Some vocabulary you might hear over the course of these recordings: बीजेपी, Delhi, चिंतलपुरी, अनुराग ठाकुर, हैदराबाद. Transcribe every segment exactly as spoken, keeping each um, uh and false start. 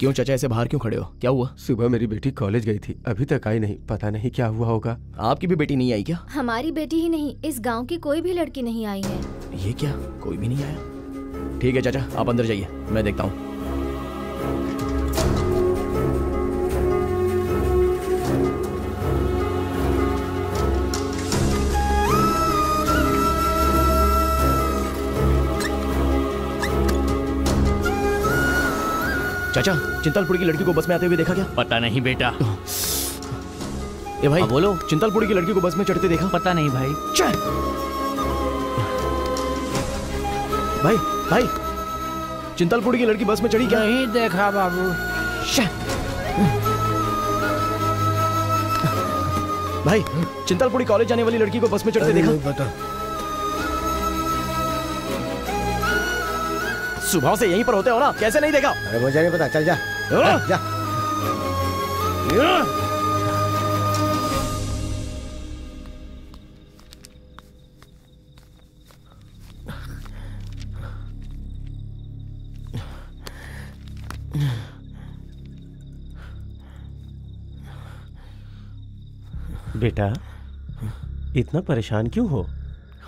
क्यों चाचा ऐसे बाहर क्यों खड़े हो? क्या हुआ? सुबह मेरी बेटी कॉलेज गई थी, अभी तक आई नहीं, पता नहीं क्या हुआ होगा। आपकी भी बेटी नहीं आई क्या? हमारी बेटी ही नहीं, इस गांव की कोई भी लड़की नहीं आई है। ये क्या, कोई भी नहीं आया? ठीक है चाचा, आप अंदर जाइए, मैं देखता हूँ। चाचा, चिंतलपुरी की लड़की को बस में आते हुए देखा क्या? पता नहीं बेटा। ए भाई बोलो, चिंतलपुरी की लड़की को बस में चढ़ते देखा? पता नहीं भाई। भाई भाई, चिंतलपुरी की लड़की बस में चढ़ी क्या? नहीं देखा बाबू। भाई, चिंतलपुरी कॉलेज जाने वाली लड़की को बस में चढ़ते देखा? पता। सुबह से यहीं पर होते हो ना, कैसे नहीं देखा? अरे मुझे नहीं पता, चल जा, जा। बेटा इतना परेशान क्यों हो?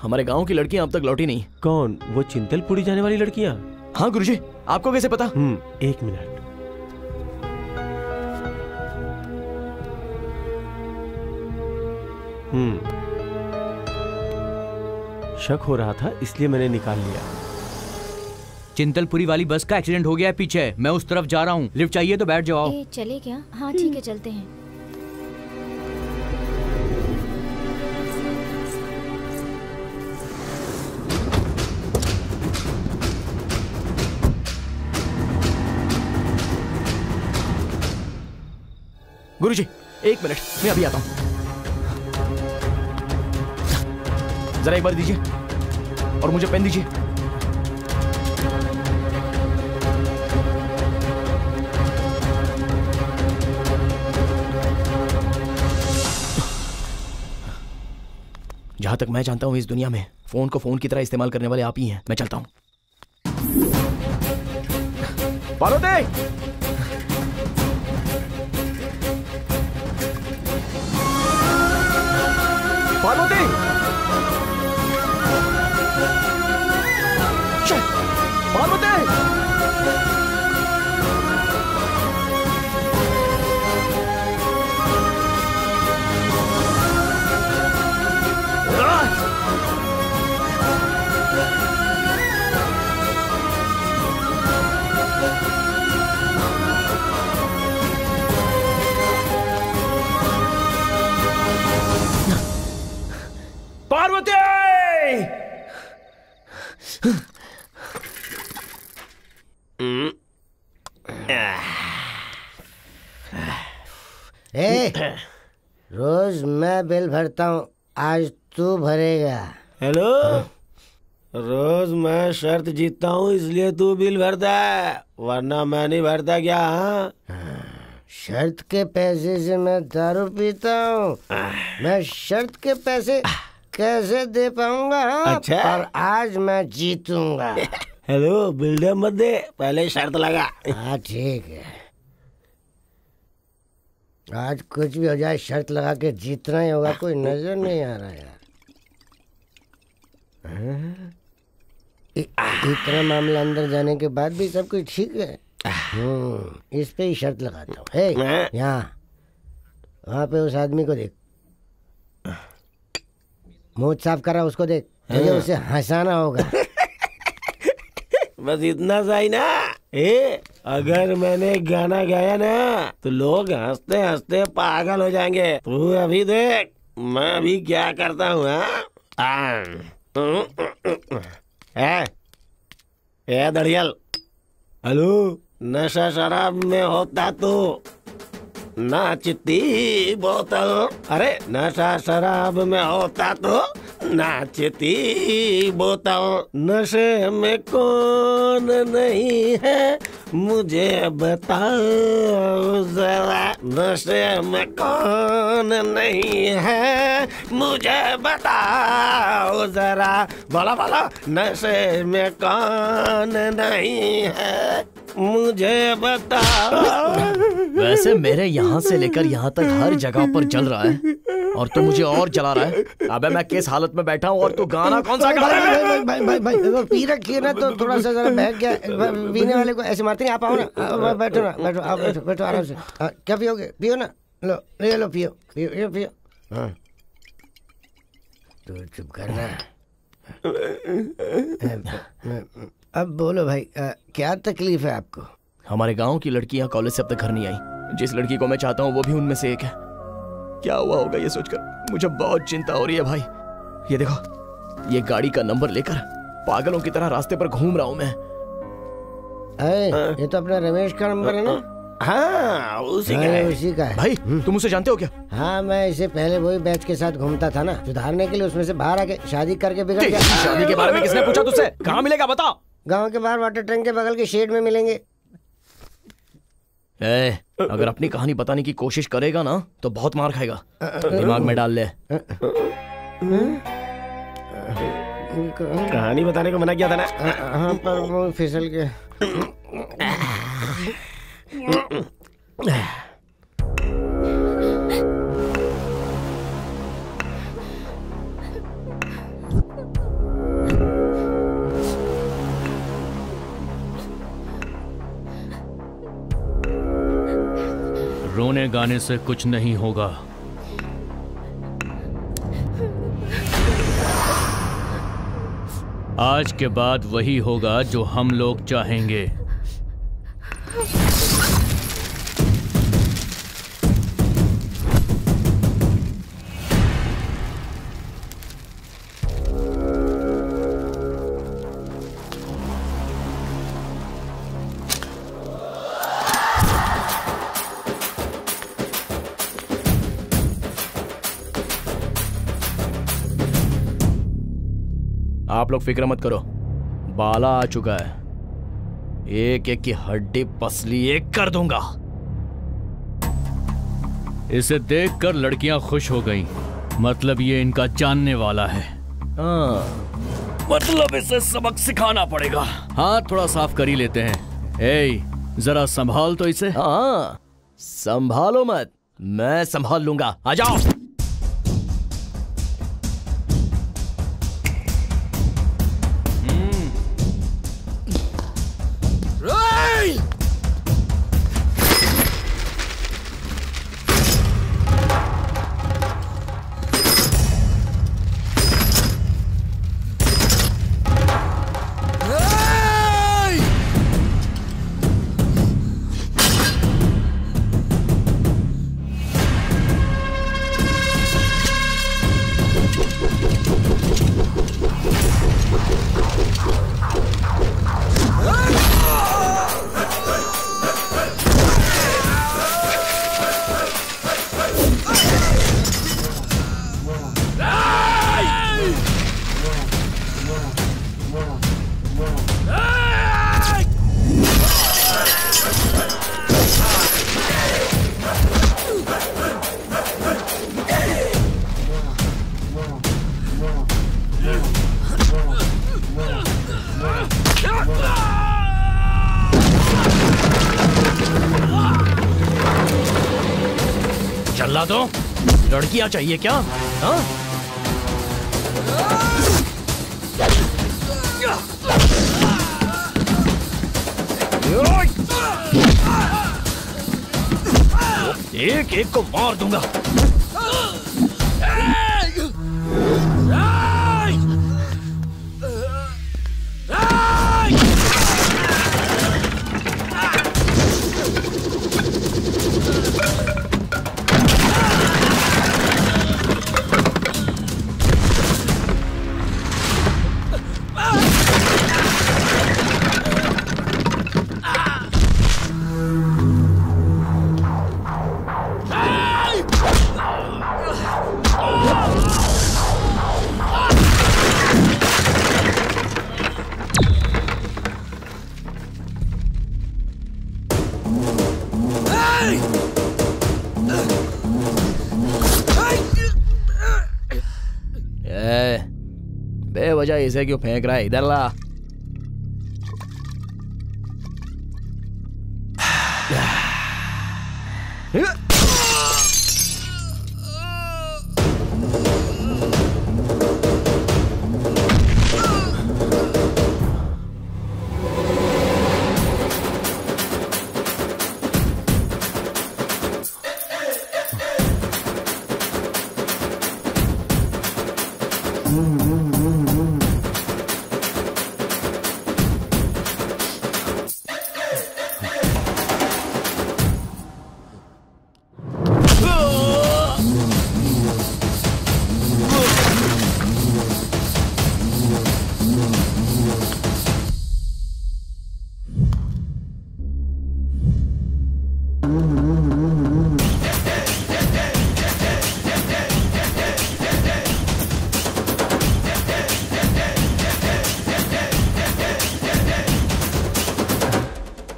हमारे गांव की लड़कियां अब तक लौटी नहीं। कौन? वो चिंतलपुरी जाने वाली लड़कियां? हाँ गुरुजी, आपको कैसे पता? हम्म, एक मिनट। हम्म, शक हो रहा था इसलिए मैंने निकाल लिया। चिंतलपुरी वाली बस का एक्सीडेंट हो गया है पीछे, मैं उस तरफ जा रहा हूँ, लिफ्ट चाहिए तो बैठ जाओ। ए, चले क्या? हाँ ठीक है, चलते हैं। गुरुजी एक मिनट, मैं अभी आता हूं, जरा एक बार दीजिए और मुझे पेन दीजिए। जहां तक मैं जानता हूं इस दुनिया में फोन को फोन की तरह इस्तेमाल करने वाले आप ही हैं। मैं चलता हूं। बालोते बिल भरता हूँ, आज तू भरेगा। हेलो, रोज मैं शर्त जीतता हूँ इसलिए तू बिल भरता है, वरना मैं नहीं भरता क्या? हाँ, शर्त के पैसे से मैं दारू पीता हूँ, मैं शर्त के पैसे कैसे दे पाऊंगा? हाँ? अच्छा? और आज मैं जीतूंगा। हेलो, बिल्डर मत दे, पहले शर्त लगा। हाँ ठीक है, आज कुछ भी हो जाए शर्त लगा के जीतना ही होगा, कोई नजर नहीं आ रहा यार। इतना मामला अंदर जाने के बाद भी सब कुछ ठीक है। हम्म, इस पे ही शर्त लगाता हूँ। हे यहाँ, वहाँ पे उस आदमी को देख, मुंह साफ कर रहा, उसको देख, तुझे उसे हंसाना होगा। बस इतना सही ना। ए, अगर मैंने गाना गाया ना तो लोग हंसते हंसते पागल हो जाएंगे। तू अभी देख मैं अभी क्या करता हूँ। ए दड़ियल, हेलो, नशा शराब में होता तू, नाचती बोतल, अरे नशा शराब में होता तो नाचती बोतल। नशे में कौन नहीं है मुझे बताओ जरा, नशे में कौन नहीं है मुझे बताओ जरा, बोला बोला नशे में कौन नहीं है मुझे बताओ। वैसे मेरे यहाँ से लेकर यहाँ तक हर जगह पर जल रहा है और तू मुझे और जला रहा है। अबे मैं किस हालत में बैठा हूँ और तू गाना कौन सा गा रहा है? भाई भाई भाई वो पी रखी है ना तो थोड़ा सा जरा बहक गया। पीने वाले को ऐसे मारते नहीं। आप आओ ना, बैठो ना, बैठो आप, बैठो बैठो आराम से। क्या पियोगे? पियो ना, लो ले लो, पियो पियो पियो। हाँ तो चुप करना। अब बोलो भाई, आ, क्या तकलीफ है आपको? हमारे गांव की लड़कियां कॉलेज से अब तक घर नहीं आई। जिस लड़की को मैं चाहता हूं वो भी उनमें से एक है। क्या हुआ होगा ये सोचकर मुझे बहुत चिंता हो रही है भाई। ये देखो, ये गाड़ी का नंबर लेकर पागलों की तरह रास्ते पर घूम रहा हूं मैं। ए, ये तो अपना रमेश का नंबर है ना? हाँ उसी का है, उसी का है। भाई तुम उसे जानते हो क्या? हाँ मैं इसे पहले वही बैच के साथ घूमता था ना, सुधारने के लिए उसमें से बाहर आके शादी करके बिगड़ गया। शादी के बारे में किसने पूछा तुझसे? कहाँ मिलेगा बताओ? गांव के बाहर वाटर टैंक के बगल के शेड में मिलेंगे। ए, अगर अपनी कहानी बताने की कोशिश करेगा ना तो बहुत मार खाएगा। दिमाग में डाल ले। कहानी बताने को मना किया था ना? हाँ पर वो फिसल के। रोने गाने से कुछ नहीं होगा। आज के बाद वही होगा जो हम लोग चाहेंगे। आप लोग फिक्र मत करो, बाला आ चुका है। एक एक की हड्डी पसली एक कर दूंगा। इसे देखकर लड़कियां खुश हो गईं। मतलब ये इनका जानने वाला है। हाँ मतलब इसे सबक सिखाना पड़ेगा। हाँ थोड़ा साफ कर ही लेते हैं। ए, जरा संभाल तो इसे। हाँ संभालो मत, मैं संभाल लूंगा। आ जाओ। लड़कियां चाहिए क्या? हाँ एक एक को मार दूंगा। बेवजह इसे क्यों फेंक रहा है, इधर ला।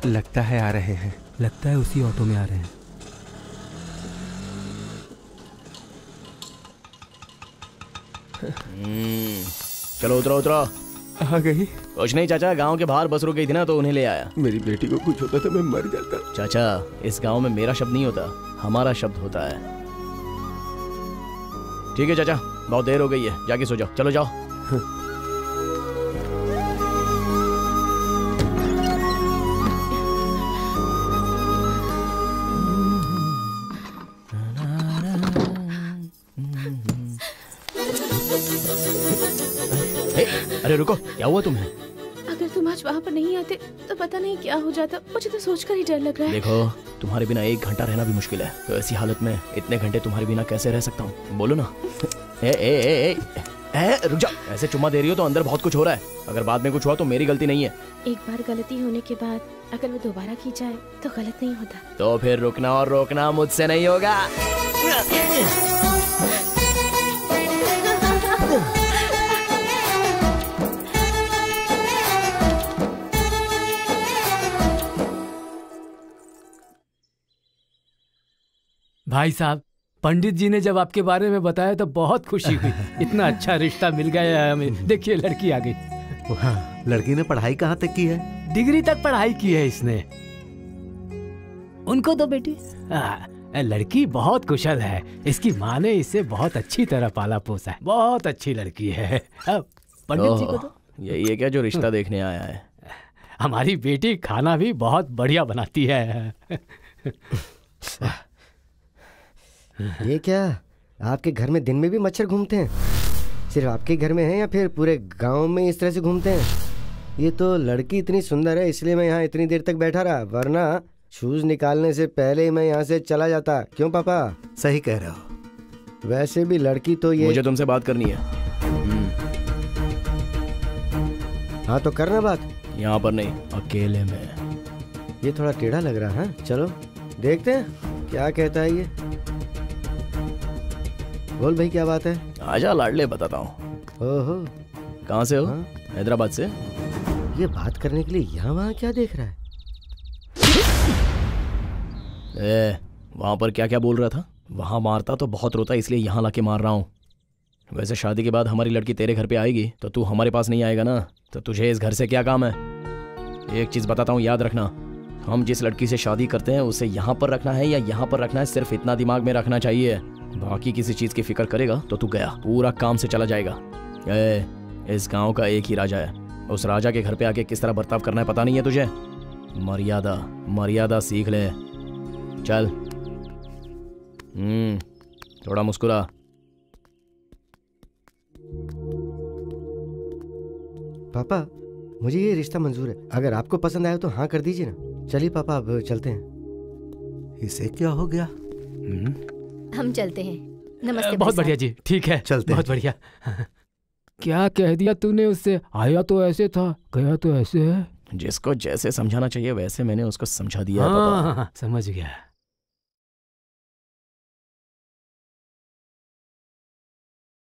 लगता है आ रहे हैं, लगता है उसी ऑटो में आ रहे हैं। चलो उतरो उतरो। आ गई? कुछ नहीं चाचा, गांव के बाहर बस रुक गई थी ना तो उन्हें ले आया। मेरी बेटी को कुछ होता तो मैं मर जाता। चाचा इस गांव में मेरा शब्द नहीं होता, हमारा शब्द होता है। ठीक है चाचा, बहुत देर हो गई है, जाके सो जाओ। चलो जाओ। अरे रुको, क्या हुआ तुम्हें? अगर तुम आज वहाँ पर नहीं आते तो पता नहीं क्या हो जाता। मुझे तो सोचकर ही डर लग रहा है। देखो तुम्हारे बिना एक घंटा रहना भी मुश्किल है, तो ऐसी हालत में इतने घंटे तुम्हारे बिना कैसे रह सकता हूँ, बोलो ना। ए, ए, ए, ए, ए, रुक जाओ, ऐसे चुम्मा दे रही हो तो अंदर बहुत कुछ हो रहा है। अगर बाद में कुछ हुआ तो मेरी गलती नहीं है। एक बार गलती होने के बाद अगर वो दोबारा की जाए तो गलत नहीं होता। तो फिर रुकना और रोकना मुझसे नहीं होगा। भाई साहब, पंडित जी ने जब आपके बारे में बताया तो बहुत खुशी हुई। इतना अच्छा रिश्ता मिल गया है हमें। देखिए लड़की आ गई। लड़की ने पढ़ाई कहाँ तक की है? डिग्री तक पढ़ाई की है इसने। उनको दो बेटी। आ, लड़की बहुत कुशल है, इसकी माँ ने इसे बहुत अच्छी तरह पाला पोसा है। बहुत अच्छी लड़की है। पंडित जी को तो यही है क्या जो रिश्ता देखने आया है? हमारी बेटी खाना भी बहुत बढ़िया बनाती है। ये क्या, आपके घर में दिन में भी मच्छर घूमते हैं? सिर्फ आपके घर में है या फिर पूरे गांव में इस तरह से घूमते हैं? ये तो लड़की इतनी सुंदर है इसलिए मैं यहाँ इतनी देर तक बैठा रहा, वरना शूज निकालने से पहले ही मैं यहाँ से चला जाता। क्यों पापा? सही कह रहे हो। वैसे भी लड़की तो ये, मुझे तुमसे बात करनी है। हाँ तो करना बात। यहाँ पर नहीं, अकेले में। ये थोड़ा टेढ़ा लग रहा है। चलो देखते हैं क्या कहता है ये। बोल भाई क्या बात है? आजा लाडले बताता हूँ। ओहो, कहाँ से हो? हाँ? हैदराबाद से। ये बात करने के लिए यहाँ वहाँ क्या देख रहा है? ए, वहाँ पर क्या क्या बोल रहा था? वहाँ मारता तो बहुत रोता इसलिए यहाँ लाके मार रहा हूँ। वैसे शादी के बाद हमारी लड़की तेरे घर पे आएगी तो तू हमारे पास नहीं आएगा ना, तो तुझे इस घर से क्या काम है? एक चीज़ बताता हूँ, याद रखना, हम जिस लड़की से शादी करते हैं उसे यहाँ पर रखना है या यहाँ पर रखना है, सिर्फ इतना दिमाग में रखना चाहिए। बाकी किसी चीज की फिक्र करेगा तो तू गया, पूरा काम से चला जाएगा। ए, इस गांव का एक ही राजा है, उस राजा के घर पे आके किस तरह बर्ताव करना है पता नहीं है तुझे? मर्यादा, मर्यादा सीख ले। चल। हम्म, थोड़ा मुस्कुरा। पापा मुझे ये रिश्ता मंजूर है, अगर आपको पसंद आया तो हाँ कर दीजिए ना। चलिए पापा अब चलते हैं। इसे क्या हो गया? हम्म, हम चलते हैं। नमस्ते। बहुत बढ़िया जी, ठीक है चलते। बहुत बढ़िया। क्या कह दिया तूने उससे? आया तो ऐसे था, गया तो ऐसे है। जिसको जैसे समझाना चाहिए वैसे मैंने उसको समझा दिया। हाँ, समझ गया।